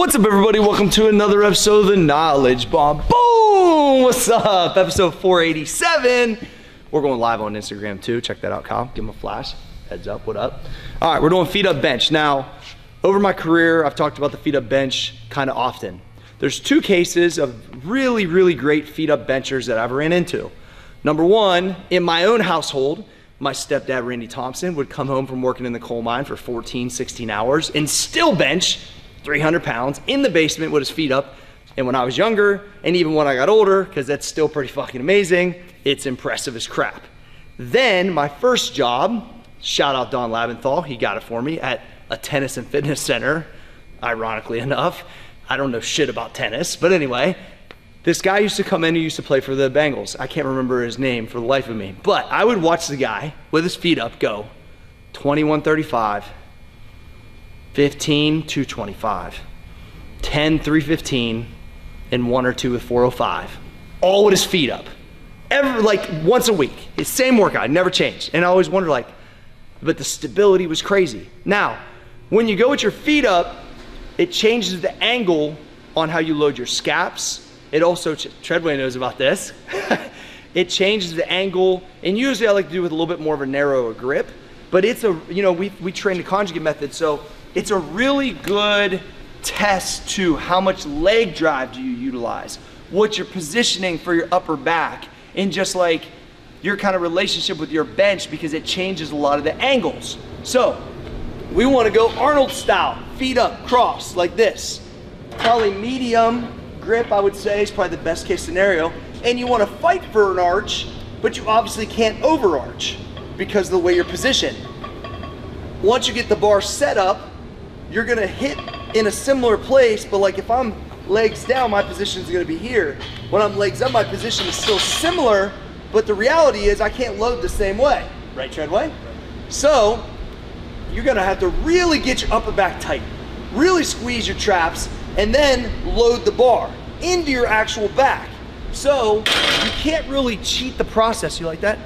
What's up, everybody? Welcome to another episode of the Knowledge Bomb. Boom! What's up? Episode 487. We're going live on Instagram too. Check that out, Kyle. Give him a flash. Heads up, what up? All right, we're doing feet up bench. Now, over my career, I've talked about the feet up bench kind of often. There's two cases of really, really great feet up benchers that I've ran into. Number one, in my own household, my stepdad, Randy Thompson, would come home from working in the coal mine for 14, 16 hours and still bench 300 pounds in the basement with his feet up. And when I was younger, and even when I got older, because that's still pretty fucking amazing, it's impressive as crap. Then my first job, shout out Don Laventhal, he got it for me at a tennis and fitness center, ironically enough. I don't know shit about tennis, but anyway, this guy used to come in who used to play for the Bengals. I can't remember his name for the life of me, but I would watch the guy with his feet up go 21-35, 15-225, 10-315, and 1 or 2 with 405, all with his feet up. Every, like, once a week, his same workout, never changed. And I always wondered, like, but the stability was crazy. Now, when you go with your feet up, it changes the angle on how you load your scaps. It also, Treadway knows about this. It changes the angle, and usually I like to do with a little bit more of a narrower grip, but it's a, you know, we train the conjugate method, so it's a really good test to how much leg drive do you utilize, what you're positioning for your upper back, and just like your kind of relationship with your bench, because it changes a lot of the angles. So we want to go Arnold style, feet up, cross like this, probably medium grip, I would say, is probably the best case scenario. And you want to fight for an arch, but you obviously can't overarch because of the way you're positioned. Once you get the bar set up, you're going to hit in a similar place, but like if I'm legs down, my position is going to be here. When I'm legs up, my position is still similar, but the reality is I can't load the same way. Right, Treadway? So you're going to have to really get your upper back tight, really squeeze your traps, and then load the bar into your actual back. So you can't really cheat the process. You like that?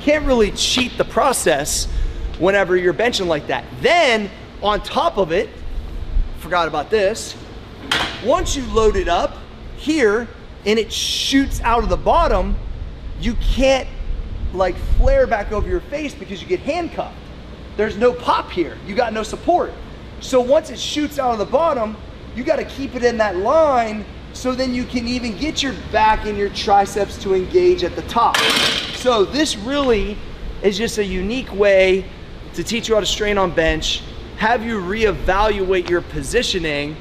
Can't really cheat the process whenever you're benching like that. Then on top of it, forgot about this, once you load it up here and it shoots out of the bottom, you can't like flare back over your face because you get handcuffed. There's no pop here, you got no support. So once it shoots out of the bottom, you got to keep it in that line so then you can even get your back and your triceps to engage at the top. So this really is just a unique way to teach you how to strain on bench, have you reevaluate your positioning.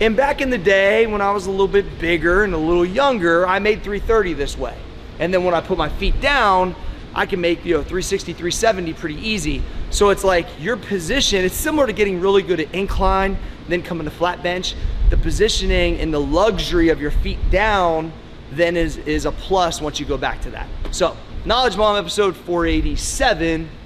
And back in the day when I was a little bit bigger and a little younger, I made 330 this way. And then when I put my feet down, I can make, you know, 360, 370 pretty easy. So it's like your position, it's similar to getting really good at incline, then coming to flat bench. The positioning and the luxury of your feet down then is a plus once you go back to that. So Knowledge Bomb episode 487.